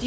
Do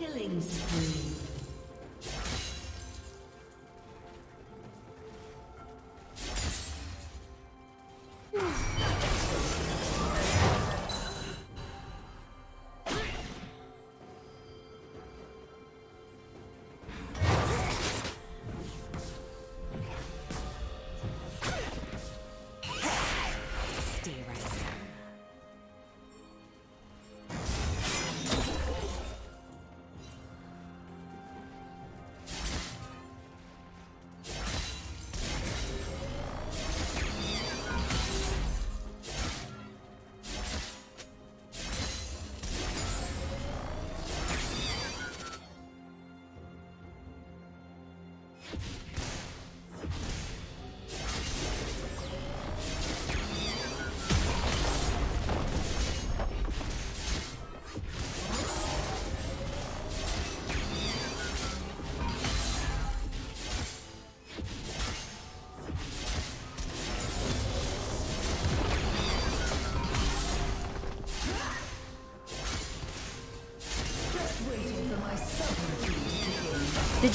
Killing spree. Did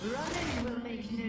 Running will make no